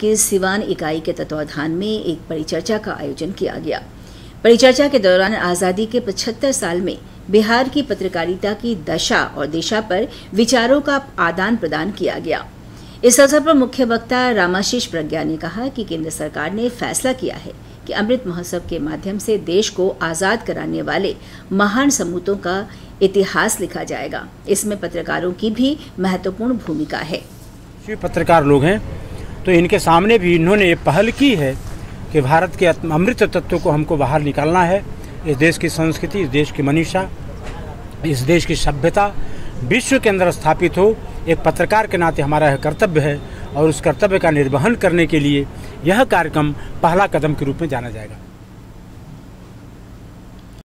के सिवान इकाई के तत्वाधान में एक परिचर्चा का आयोजन किया गया। परिचर्चा के दौरान आज़ादी के 75 साल में बिहार की पत्रकारिता की दशा और दिशा पर विचारों का आदान प्रदान किया गया। इस अवसर पर मुख्य वक्ता रामाशीष प्रज्ञा ने कहा कि केंद्र सरकार ने फैसला किया है कि अमृत महोत्सव के माध्यम से देश को आज़ाद कराने वाले महान सपूतों का इतिहास लिखा जाएगा। इसमें पत्रकारों की भी महत्वपूर्ण भूमिका है। पत्रकार लोग हैं तो इनके सामने भी इन्होंने पहल की है कि भारत के अमृत तत्व को हमको बाहर निकालना है। इस देश की संस्कृति, इस देश की मनीषा, इस देश की सभ्यता विश्व के अंदर स्थापित हो, एक पत्रकार के नाते हमारा यह कर्तव्य है और उस कर्तव्य का निर्वहन करने के लिए यह कार्यक्रम पहला कदम के रूप में जाना जाएगा।